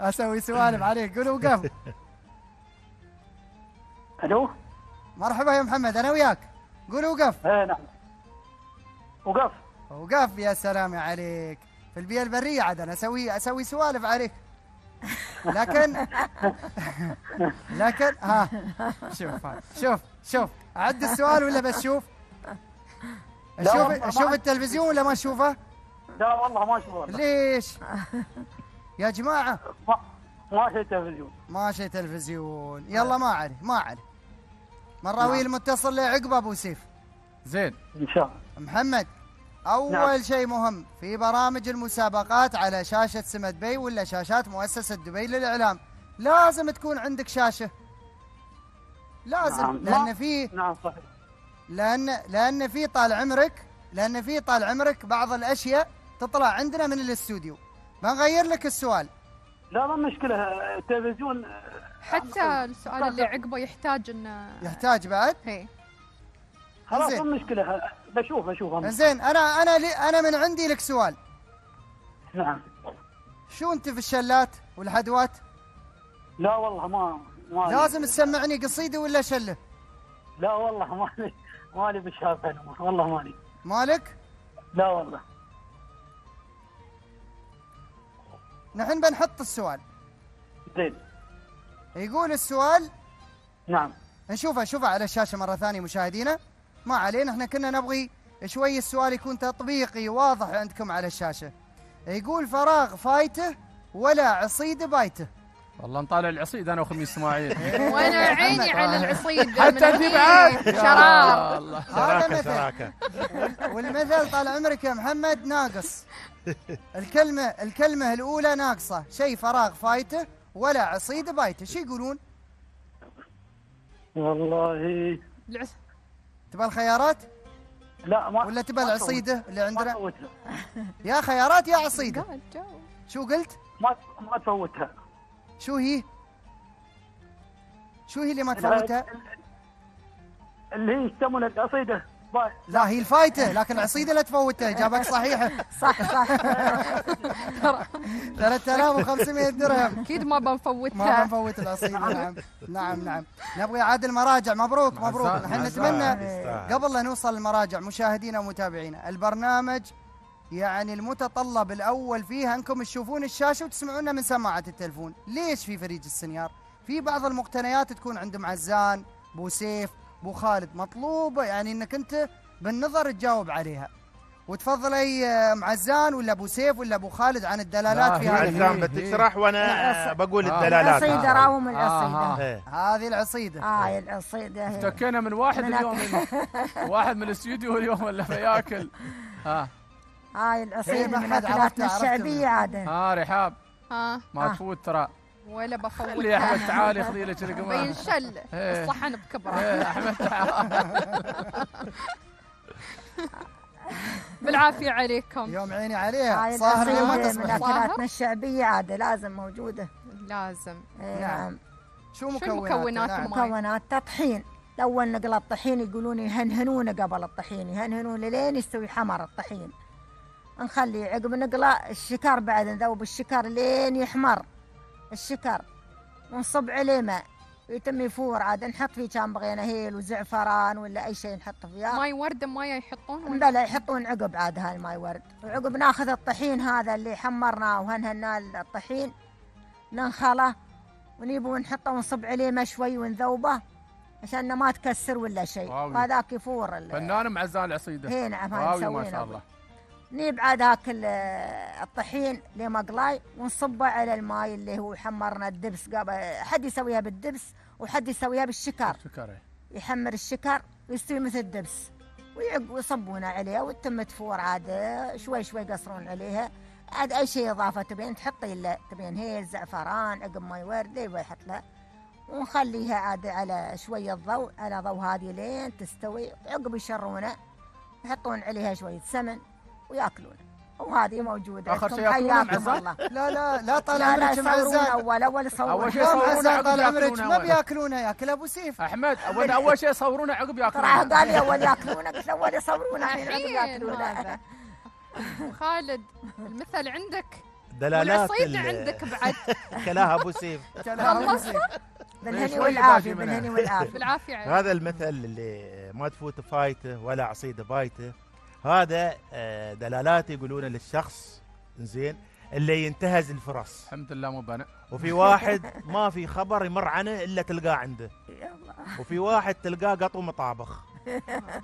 أسوي سوالف عليك، قول وقف. ألو؟ مرحبا يا محمد أنا وياك، قول وقف. اي نعم. وقف. وقف يا سلام عليك. في البيئة البرية عاد أنا أسوي أسوي سوالف عليك. لكن لكن ها شوف شوف شوف اعد السؤال ولا بس شوف؟ اشوف اشوف التلفزيون ولا ما اشوفه؟ لا والله ما اشوفه. ليش؟ يا جماعه ما شي تلفزيون ما شي تلفزيون. يلا ما عليه ما عليه، مراوي المتصل لي عقبه ابو سيف. زين ان شاء الله محمد. أول نعم. شيء مهم في برامج المسابقات على شاشة سما دبي ولا شاشات مؤسسة دبي للإعلام، لازم تكون عندك شاشة. لازم نعم. لأن في نعم صحيح. لأن لأن في طال عمرك لأن في طال عمرك بعض الأشياء تطلع عندنا من الاستوديو. بنغير لك السؤال. لا ما مشكلة التلفزيون حتى السؤال اللي عقبه يحتاج إنه يحتاج بعد؟ هي. خلاص مو مشكلة بشوف بشوف. زين أنا أنا لي أنا من عندي لك سؤال. نعم. شو أنت في الشلات والحدوات؟ لا والله ما ما لازم تسمعني قصيدة ولا شلة؟ لا والله مالي مالي بالشافعي والله مالي. مالك؟ لا والله. نحن بنحط السؤال. زين. يقول السؤال نعم. نشوفه شوفه على الشاشة مرة ثانية مشاهدينا. ما علينا احنا كنا نبغي شوي السؤال يكون تطبيقي واضح عندكم على الشاشة. يقول فراغ فايته ولا عصيد بايته. والله نطالع العصيد انا وخميس اسماعيل. وانا عيني على العصيد حتى الدبعات شراب. والله شراكة شراكة. والمثل طال عمرك يا محمد ناقص. الكلمة الكلمة الأولى ناقصة، شيء فراغ فايته ولا عصيد بايته، شو يقولون؟ والله تبى الخيارات؟ لا ما ولا تبى العصيده اللي عندنا؟ يا خيارات يا عصيده. شو قلت؟ ما ما تفوتها. شو هي؟ شو هي اللي ما تفوتها؟ اللي هي يسمونها العصيده. لا هي الفايته، لكن العصيده لا تفوتها. اجابتك صحيحه. صح صح. ثلاثة آلاف وخمسمائة درهم. اكيد ما بنفوتها. ما بنفوت العصيده. نعم نعم نعم. نبغي عاد المراجع. مبروك مبروك. نحن نتمنى قبل لا نوصل للمراجع مشاهدينا ومتابعينا، البرنامج يعني المتطلب الاول فيه انكم تشوفون الشاشه وتسمعونا من سماعه التلفون. ليش في فريق السنيار؟ في بعض المقتنيات تكون عند معزان، بو سيف، بو خالد، مطلوبه يعني انك انت بالنظر تجاوب عليها. وتفضل اي معزان ولا ابو سيف ولا ابو خالد عن الدلالات في هذا. معزان بتشرح وانا بقول آه الدلالات. العصيده راوم العصيده. آه آه آه هذه العصيده. اه هي العصيده. اشتكينا من واحد من اليوم واحد من الاستوديو اليوم ولا فياكل. اه هاي العصيده من اكلاتنا الشعبيه عاده. اه رحاب آه ما تفوت ترى. ولا بفوتها. اللي يا احمد تعالي خذي لك القماش. بينشل الصحن بكبره. ايه احمد تعال. بالعافيه عليكم. يوم عيني عليها صاهر اللي ما تسمع. اكلاتنا الشعبيه عاده لازم موجوده. لازم. إيه نعم. شو مكوناتها؟ مكوناتها طحين، الاول نقلى الطحين يقولون يهنهنونه قبل الطحين، يهنهنونه لين يستوي حمر الطحين. نخلي عقب نقلى الشكر بعد نذوب الشكر لين يحمر الشكر ونصب عليه ماء ويتم يفور عاد نحط فيه كان بغينا هيل وزعفران ولا اي شيء نحط فيه. ماي ورد ماي يحطون؟ لا يحطون عقب عاد هاي الماي ورد. وعقب ناخذ الطحين هذا اللي حمرناه وهنهناه الطحين ننخله ونجيبه ونحطه ونصب عليه ماء شوي ونذوبه عشان ما تكسر ولا شيء. هذا كفور فنان معزال عصيده. اي نعم هاي نسوينا ما شاء الله. نبعد هاك الطحين لمقلاي ونصبه على الماي اللي هو حمرنا الدبس قبل. حد يسويها بالدبس وحد يسويها بالشكر. الشكر يحمر الشكر ويستوي مثل الدبس ويصبونه عليها وتتم تفور عاد شوي شوي يقصرون عليها. عاد اي شيء اضافه تبين تحطي له، تبين هي الزعفران عقب ماي ورد يحط لها ونخليها عاد على شويه ضوء، على ضوء هذه لين تستوي. عقب يشرونه يحطون عليها شويه سمن وياكلون. وهذه موجوده اخر شيء ياكلون والله. لا لا لا طال عمرك معزال، اول اول يصورون اول شيء يصورون طال عمرك ما بياكلونه ياكل ابو سيف احمد. اول اول شيء يصورونه عقب ياكلونه. قال لي اول ياكلونه قلت اول يصورونه عقب ياكلونه. خالد المثل عندك، دلالات الصيد عندك بعد. كلاها ابو سيف خلصنا بالهني والعافيه. بالهني والعافيه بالعافيه. هذا المثل اللي ما تفوت فايته ولا عصيده بايته، هذا دلالات يقولون للشخص زين اللي ينتهز الفرص. الحمد لله مو بنا. وفي واحد ما في خبر يمر عنه الا تلقاه عنده، وفي واحد تلقاه قطو مطابخ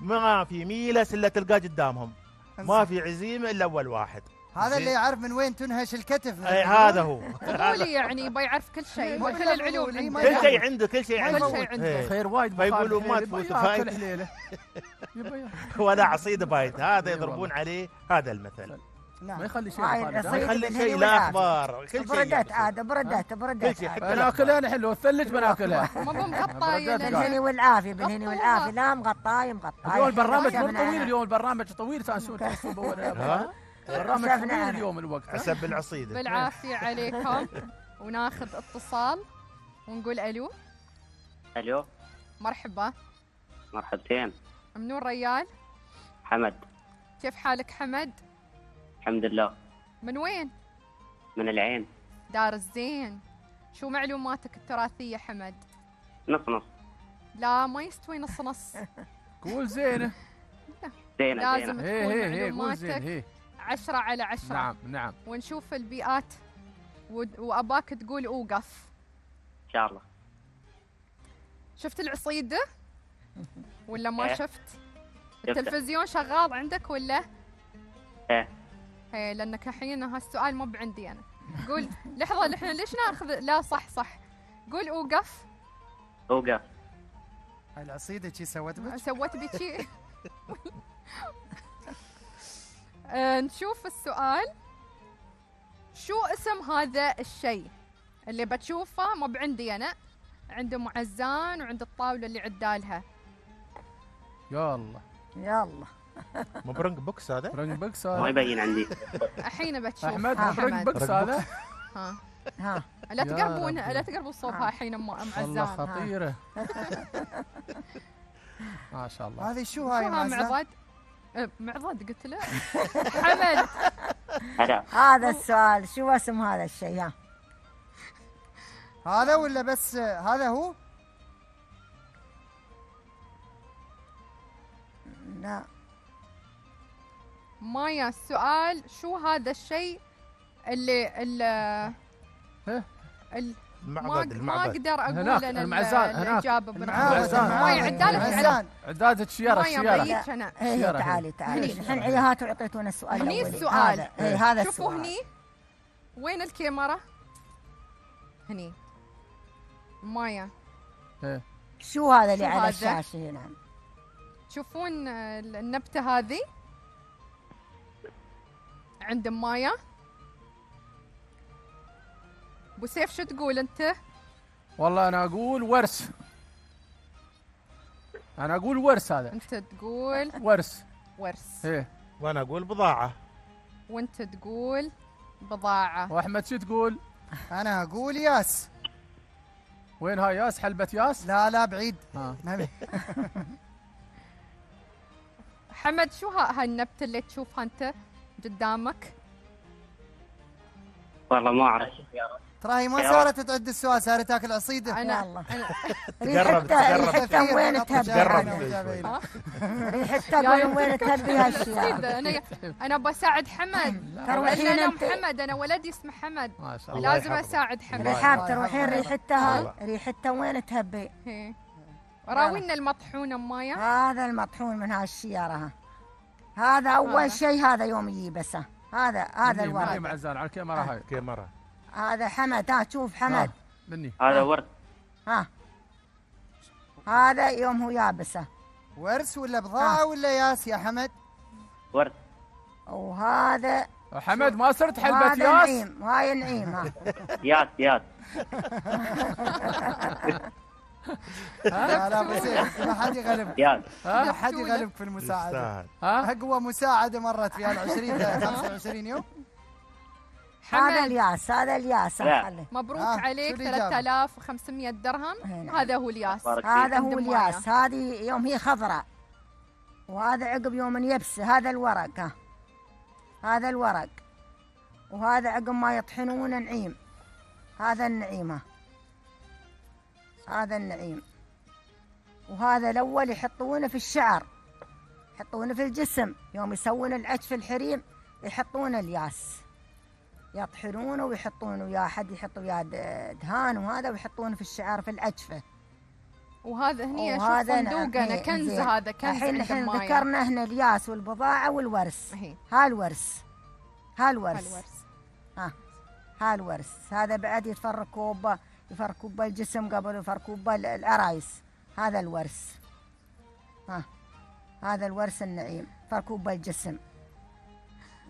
ما في ميلس الا تلقاه قدامهم، ما في عزيمه الا اول واحد. هذا اللي يعرف من وين تنهش الكتف. اي هذا هو قولي يعني بيعرف كل شيء وكل العلوم. كل شيء عنده كل شيء عنده كل شيء عنده خير وايد. فيقولوا ما تفوت فايت ولا عصيده بايت. هذا يضربون عليه هذا المثل. ما يخلي شيء ما يخلي شيء لا اخبار. بردت عاد بردت بردت بناكلها حلو والثلج بناكلها مو مغطايه. بالهني والعافيه بالهني والعافيه. لا مغطايه مغطايه. اليوم البرنامج مو طويل. اليوم البرنامج طويل تنسون تحسبون البرنامج طويل اليوم الوقت. حسب العصيده بالعافيه عليكم. وناخذ اتصال ونقول الو. الو مرحبا. مرحبتين. منو ريال؟ حمد. كيف حالك حمد؟ الحمد لله. من وين؟ من العين. دار الزين. شو معلوماتك التراثية حمد؟ نص نص. لا ما يستوي نص نص. قول زينة. زينة لازم زينة. تكون هي هي معلوماتك هي. عشرة على عشرة. نعم نعم. ونشوف البيئات وأباك تقول أوقف. إن شاء الله. شفت العصيدة؟ ولا ما شفت؟ التلفزيون شغال عندك ولا؟ إيه. ايه لانك الحين هالسؤال مو بعندي انا. قول لحظه احنا ليش ناخذ لا صح صح. قول اوقف. اوقف. العصيده شي سوت بك سوت بك شي. نشوف السؤال. شو اسم هذا الشيء اللي بتشوفه مو بعندي انا، عند معزان وعند الطاوله اللي عدالها. يا الله يا الله. مو برنج بوكس هذا؟ برنج بوكس هذا ما يبين عندي. الحين بتشوف احمد برنج بوكس هذا. ها ها لا تقربون لا تقربوا صوبها الحين ام عزام. والله خطيره. ما شاء الله. هذه شو هاي معضد؟ معضد قلت له حمد. هذا السؤال شو اسم هذا الشيء؟ ها هذا ولا بس هذا هو؟ لا مايا. السؤال شو هذا الشيء اللي اللي المعبد. ما اقدر اقول انا الاجابه بالعافيه. مايا عدالك عداد الشياره. الشياره هي. تعالي تعالي الحين عيهات وعطيتونا السؤال الاول. هني السؤال هذا. شوفوا هني وين الكاميرا هني مايا. شو هذا اللي على الشاشه هنا؟ تشوفون النبته هذه عند مايا. ابو سيف شو تقول انت؟ والله انا اقول ورس. انا اقول ورس هذا. انت تقول ورس. ورس. ايه وانا اقول بضاعه. وانت تقول بضاعه. واحمد شو تقول؟ انا اقول ياس. وين هاي ياس؟ حلبه ياس؟ لا لا بعيد. آه. حمد شو هالنبته اللي تشوفها انت قدامك؟ والله ما اعرف. تراهي ما صارت تعد السؤال، صارت تاكل عصيده. انا الله تقرب تقرب وين تهبي. ريحتها وين تهبي هالشيء. انا انا بساعد حمد. تروحين انت حمد. انا ولدي اسمه حمد لازم اساعد حمد. ريحتها تروحين ريحتها ريحتها وين تهبي. راوينا المطحون امايا. هذا المطحون من هاي الشيارة. ها. هذا اول شيء هذا يوم يجيبسه. هذا هذا الورد. مني معزال على الكاميرا هاي الكاميرا. هذا حمد. ها شوف حمد. مني. هذا ورد. ها. هذا يوم هو يابسه. ورث ولا بضاعة ولا ياس يا حمد؟ ورد. وهذا حمد ما صرت حلبة ياس؟ نعيم، هاي نعيم ياس ياس. لا لا بصير ما حد يغلب ياس، ما حد يغلب في المساعدة. أقوى مساعدة مرت فيها العشرين خمسة وعشرين يوم. هذا الياس، هذا الياس. مبروك عليك ثلاثة آلاف وخمسمئة درهم. هذا هو الياس، هذا هو الياس. هذه يوم هي خضراء، وهذا عقب يوم يبس. هذا الورق، هذا الورق. وهذا عقب ما يطحنون نعيم. هذا النعيمة، هذا النعيم. وهذا الأول يحطونه في الشعر، يحطونه في الجسم. يوم يسوون العجف الحريم يحطون الياس، يطحنونه ويحطونه ويا حد يحط ويا دهان وهذا، ويحطونه في الشعر في العجفة. وهذا هني اشوف صندوقنا كنز. هذا كنز. الحين ذكرنا هنا الياس والبضاعه والورث. ها الورث، ها الورث، ها ها الورث. هذا بعد يتفركوا ب يفركوا بالجسم قبل يفركوا بالعرايس. هذا الورث، ها هذا الورث النعيم يفركوا بالجسم.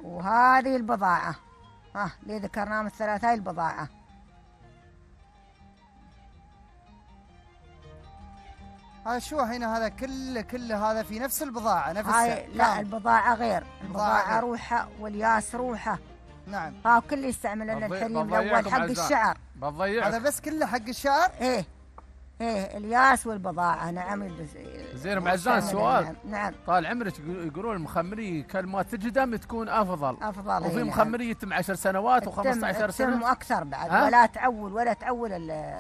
وهذه البضاعه، ها اللي ذكرناهم الثلاث. هاي البضاعه. ها شو هنا؟ هذا كله كله هذا في نفس البضاعة نفسها. هاي لا، البضاعة غير. البضاعة روحها والياس روحها. نعم. ها كله يستعمل لنا الحريم الأول حق الشعر. بتضيع. هذا بس كله حق الشعر؟ إيه إيه الياس والبضاعة. نعم. زين معزان سؤال. نعم. نعم. طال عمرك يقولون المخمرية كلمة تجدم تكون أفضل. أفضل. وفي مخمرية يتم عشر سنوات وخمسة عشر سنة. تم وأكثر بعد. أه؟ ولا تعول ولا تعول.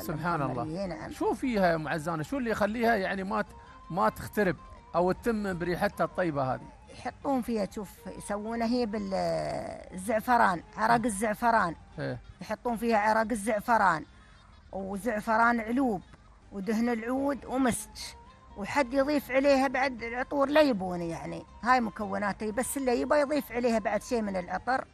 سبحان الله. نعم. شو فيها يا معزانة؟ شو اللي يخليها يعني ما ما تخترب أو تتم بريحتها الطيبة هذه؟ يحطون فيها تشوف يسوونها هي بالزعفران، عرق الزعفران. إيه. يحطون فيها عرق الزعفران وزعفران علوب. ودهن العود ومسك، وحد يضيف عليها بعد العطور ليبوني يعني. هاي مكوناتها بس اللي يبى يضيف عليها بعد شيء من العطر،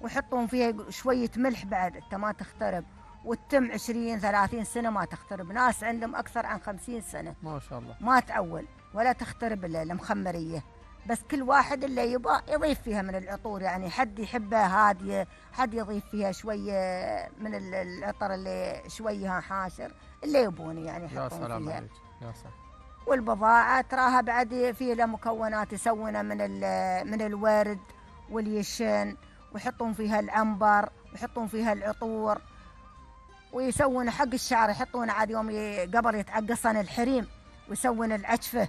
ويحطون فيها شوية ملح بعد حتى ما تخترب، وتتم عشرين ثلاثين سنة ما تخترب. ناس عندهم أكثر عن خمسين سنة ما شاء الله ما تعول ولا تخترب المخمرية. بس كل واحد اللي يبى يضيف فيها من العطور يعني. حد يحبها هادية، حد يضيف فيها شوية من العطر اللي شوية حاشر، اللي يبوني يعني يحطون فيها. يا سلام. والبضاعة تراها بعد فيها لها مكونات يسوونها من من الورد واليشن، ويحطون فيها العنبر، ويحطون فيها العطور، ويسوون حق الشعر. يحطون عاد يوم قبل يتعقصن الحريم ويسوون العجفة،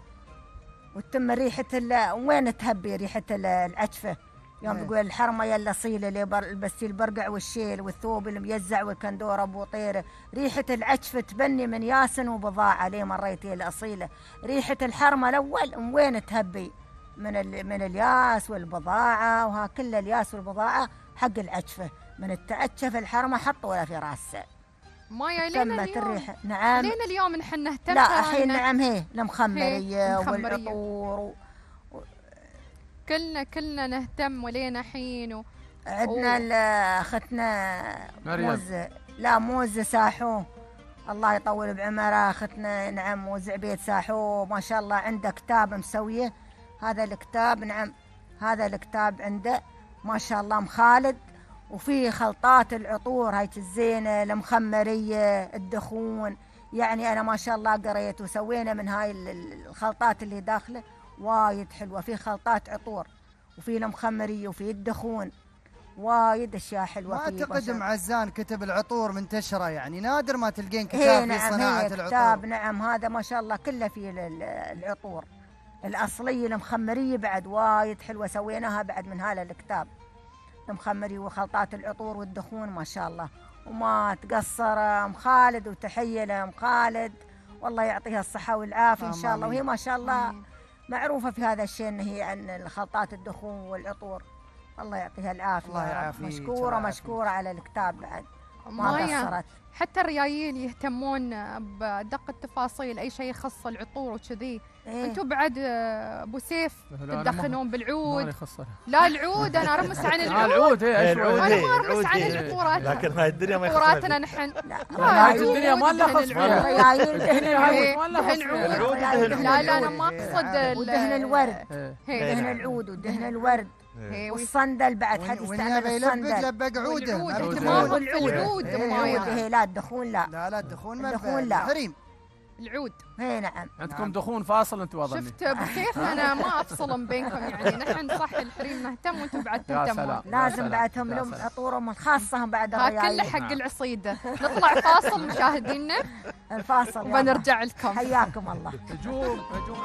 وتتم ريحة ال وين تهبي ريحة العجفة. يوم تقول الحرمة يلا صيلة اللي لبستي البرقع والشيل والثوب الميزع والكندور ابو طيره. ريحة العجفة تبني من ياسن وبضاعة ليه مريتي الأصيلة. ريحة الحرمة الأول وين تهبي من من الياس والبضاعة. وها كل الياس والبضاعة حق العجفة. من التعجف الحرمة حطوا له في راسه. مايا لين اليوم. نعم. لين اليوم نحن نهتم. لا الحين نعم هي المخمرية والعطور و... و... كلنا كلنا نهتم ولينا حين و... عندنا و... اختنا موز. لا موز ساحو الله يطول بعمره. اختنا نعم موز عبيد ساحو ما شاء الله عنده كتاب مسويه. هذا الكتاب نعم هذا الكتاب عنده ما شاء الله مخالد، وفي خلطات العطور هاي الزينه المخمريه الدخون يعني. انا ما شاء الله قريت وسوينا من هاي الخلطات اللي داخله وايد حلوه. في خلطات عطور وفي المخمريه وفي الدخون وايد اشياء حلوه. ما اعتقد معزان كتب العطور منتشره يعني، نادر ما تلقين كتاب في صناعه العطور. كتاب نعم هذا ما شاء الله كله فيه العطور الاصليه المخمريه بعد وايد حلوه. سويناها بعد من هذا الكتاب المخمري وخلطات العطور والدخون ما شاء الله. وما تقصر ام خالد، وتحيه لام خالد والله يعطيها الصحه والعافيه ان شاء الله. وهي ما شاء الله معروفه في هذا الشيء ان هي عن خلطات الدخون والعطور. الله يعطيها العافيه. الله يعافيك. مشكوره مشكوره على الكتاب بعد. ما قصرت. حتى الريايين يهتمون بدق التفاصيل، اي شيء يخص العطور وكذي. إيه؟ انتم بعد ابو سيف تدخنون بالعود؟ لا العود انا ارمس عن العود. العود ايه العود؟ انا ما ارمس عن العطورات، لكن هاي الدنيا ما يخصها قطوراتنا نحن. لا الدنيا ما لها خص. لا لا انا ما اقصد. ودهن الورد، دهن العود ودهن الورد والصندل بعد حد يستعمل الصندل. لبق عوده العود، العود هي لا الدخون، لا لا لا الدخون الدخون لا حريم العود. اي نعم عندكم دخون فاصل انتم وضعي. شفت بكيف انا ما افصل بينكم يعني. نحن صح الحريم نهتم وانتم بعد تهتمون. لازم بعدهم لهم عطورهم خاصهم بعد الريايين. ها كله حق العصيده. نطلع فاصل مشاهدينا، الفاصل وبنرجع لكم. حياكم الله. هجوم هجوم.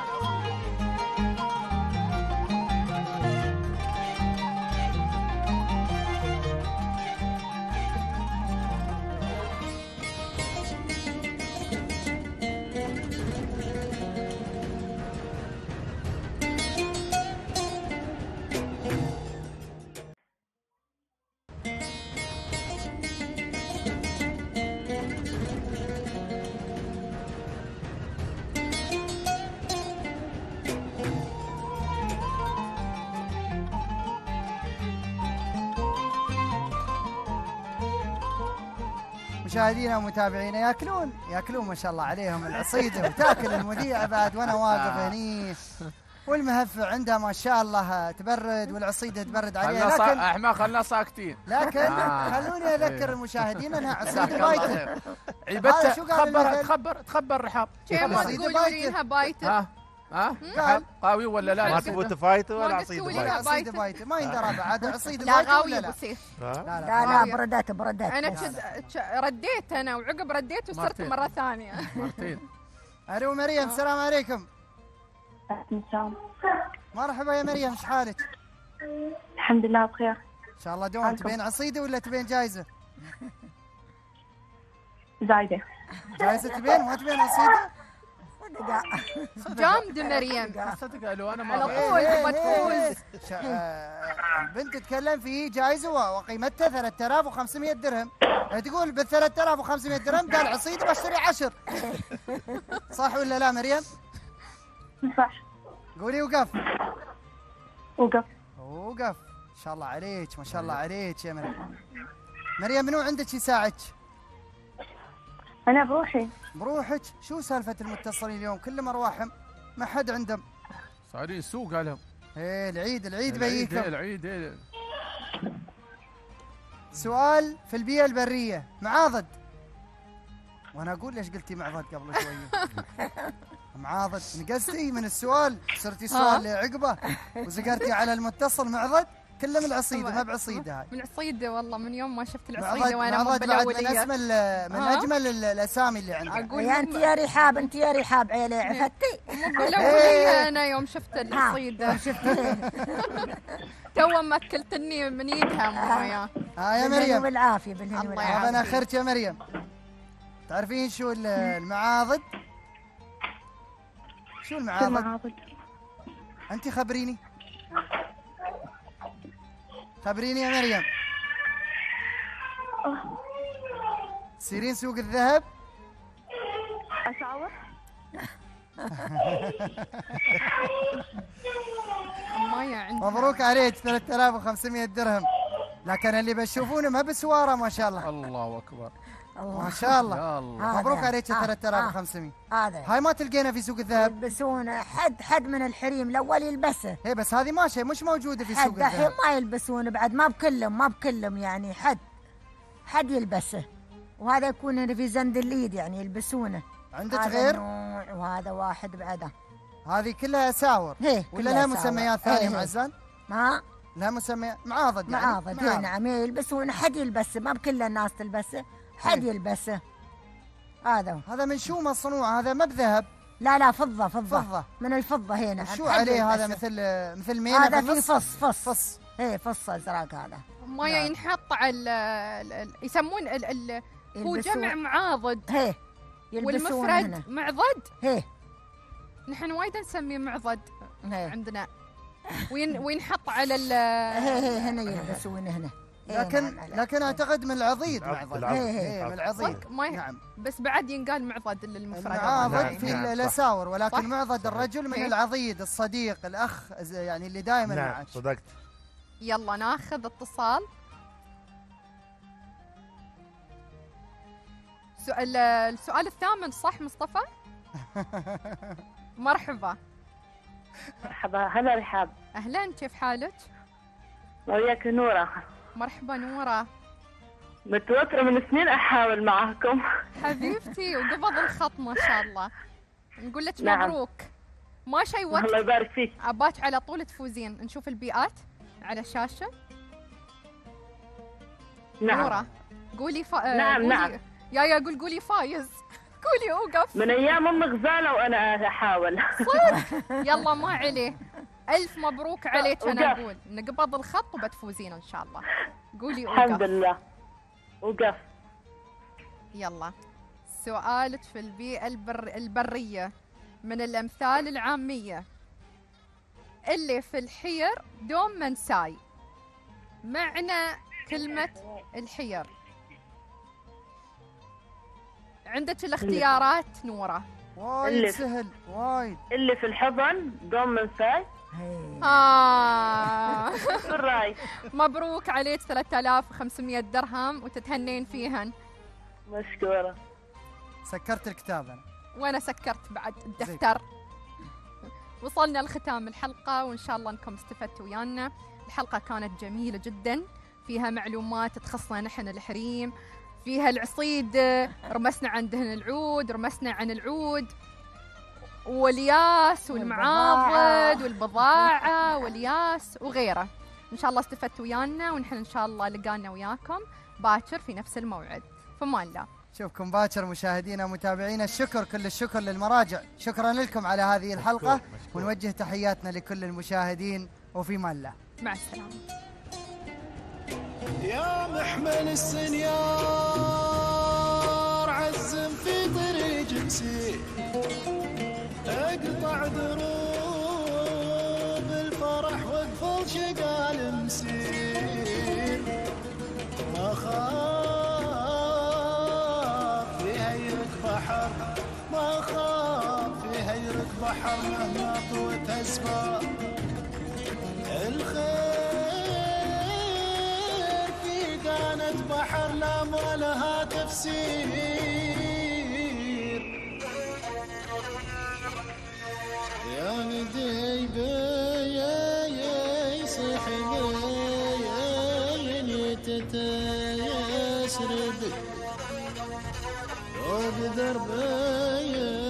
مشاهدينا ومتابعينا ياكلون ياكلون ما شاء الله عليهم العصيده، وتاكل المذيعه بعد وانا واقف هني، والمهفه عندها ما شاء الله تبرد والعصيده تبرد عليها. لكن احنا خلنا ساكتين، لكن خلوني اذكر المشاهدين انها عصيده بايتر. عيبتها تخبر تخبر تخبر رحاب. كيف ما تقولوا ليها بايتر؟ ها؟ قال قاوي ولا لا؟ ما تبغوا تفايتوا ولا عصيده بايتر؟ ما يندرى بعد عصيده بايتر. لا غاويه ابو سيف. لا لا بردت بردت. انا رديت انا وعقب رديت وصرت مره ثانيه. مرتين. الو مريم، السلام عليكم. عليكم السلام. مرحبا يا مريم، ايش حالك؟ الحمد لله بخير. ان شاء الله دوم. تبين عصيده ولا تبين جايزه؟ زايده. جايزه تبين ما تبين عصيده؟ جامد مريم صدق. الو انا ما على طول البنت تتكلم في جائزه وقيمتها ثلاثة آلاف وخمسمئة درهم، تقول بال ثلاثة آلاف وخمسمئة درهم قال عصيده بشتري عشر. صح ولا لا مريم؟ صح. قولي وقف وقف وقف. ان شاء الله عليك ما شاء الله عليك يا مريم. مريم منو عندك يساعدك؟ أنا بروحي. بروحك؟ شو سالفة المتصلين اليوم كلهم أرواحهم؟ ما حد عندهم. صايرين سوق عليهم. إيه العيد العيد بيكم. العيد إيه. سؤال في البيئة البرية، معاضد. وأنا أقول ليش قلتي معضد قبل شوية؟ معاضد، نقزتي من السؤال، صرتي سؤال عقبة وزقرتي على المتصل معضد. كله من العصيده ما بعصيده هاي. من عصيده والله من يوم ما شفت العصيده وانا من بالاوليه. من اسم من اجمل الاسامي اللي عندك. يا انت يا رحاب انت يا رحاب عيلي عفتي. مو بالاوليه انا يوم شفت العصيده شفتها تو ماكلتني من يدها مو يا. اه يا مريم بالعافيه بالهنا والعافيه. انا اخرت يا مريم. تعرفين شو المعاضد؟ شو المعاضد؟ انت خبريني. خبريني يا مريم. تسيرين سوق الذهب؟ أساور. مبروك عليك ثلاثة آلاف وخمسمئة درهم، لكن اللي بتشوفونه ما بسواره ما شاء الله. الله أكبر. ما شاء الله. مبروك عليك ثلاثة آلاف وخمسمئة. هذا هاي ما تلقينها في سوق الذهب. يلبسونه حد حد من الحريم الاول يلبسه. اي بس هذه ما شيء مش موجوده في سوق الذهب. الحين ما يلبسونه بعد، ما بكلهم ما بكلهم يعني حد حد يلبسه، وهذا يكون في زندليد يعني يلبسونه. عندك غير؟ وهذا واحد بعده. هذه كلها اساور ولا لها مسميات ثانيه معزان؟ ما لها مسميات. معاضد يعني. معاضد اي نعم يلبسونه حد يلبسه، ما بكل الناس تلبسه. حد يلبسه. هذا هذا من شو مصنوع؟ هذا ما بذهب. لا لا فضة فضة فضة من الفضة هنا. شو عليه هذا؟ مثل مثل مينا. هذا في فص فص فص ايه فص ازرق. هذا ما ينحط على يسمون ال ال هو جمع معاضد. ايه والمفرد معضد. ايه نحن وايد نسميه معضد عندنا وينحط على ال هي هي هنا يلبسون هنا. لكن لكن اعتقد من العضيد معضد. اي من العضيد نعم، بس بعد ينقال معضد للمفرد. معضد في الاساور، ولكن معضد الرجل من العضيد، الصديق، الاخ، يعني اللي دائما معك. صدقت. يلا ناخذ اتصال. سؤال السؤال الثامن صح مصطفى؟ مرحبا. مرحبا، هلا رحاب. اهلا، كيف حالك؟ وياك نوره. مرحبا نوره. متوتره من سنين احاول معاكم. حبيبتي، وقبض الخط ما شاء الله. نقول لك مبروك. ما شي وقت. الله يبارك فيك. اباك على طول تفوزين، نشوف البيئات على الشاشه. نعم. نوره قولي ف... نعم قولي... نعم. يا يا قول قولي فايز. قولي اوقف. من ايام ام غزاله وانا احاول. صدق. يلا ما عليه. ألف مبروك عليك. أنا أقول نقبض الخط وبتفوزين إن شاء الله. قولي وقف. الحمد لله. وقف. يلا سؤالك في البيئة البر... البرية من الأمثال العامية. اللي في الحير دوم منساي، معنى كلمة الحير. عندك الاختيارات نورة. وايد سهل وايد. اللي في الحضن دوم منساي. آه. بالراي. مبروك عليك ثلاثة آلاف وخمسمئة درهم وتتهنين فيهن. مشكورة. سكرت الكتاب أنا. وأنا سكرت بعد الدفتر. وصلنا لختام الحلقة، وإن شاء الله أنكم استفدتوا ويانا. الحلقة كانت جميلة جدا، فيها معلومات تخصنا نحن الحريم، فيها العصيد، رمسنا عن دهن العود، رمسنا عن العود، والياس والمعاضد والبضاعة والياس وغيره. إن شاء الله استفدتوا ويانا، ونحن إن شاء الله لقانا وياكم باكر في نفس الموعد. فمان الله شوفكم باكر مشاهدينا ومتابعينا. الشكر كل الشكر للمراجع، شكرا لكم على هذه الحلقة، ونوجه تحياتنا لكل المشاهدين، وفي مان الله مع السلامة. يا محمل السنيار عزم في طريق مسير، اقطع دروب الفرح واقفل شقال مسير، ما خاف في هيرك بحر، ما خاف في هيرك بحر مهما طوت اسباب الخير. كانت بحر لا ما لها تفسير، يا مديبي يصيح لي تتيسر بك لو بذربي.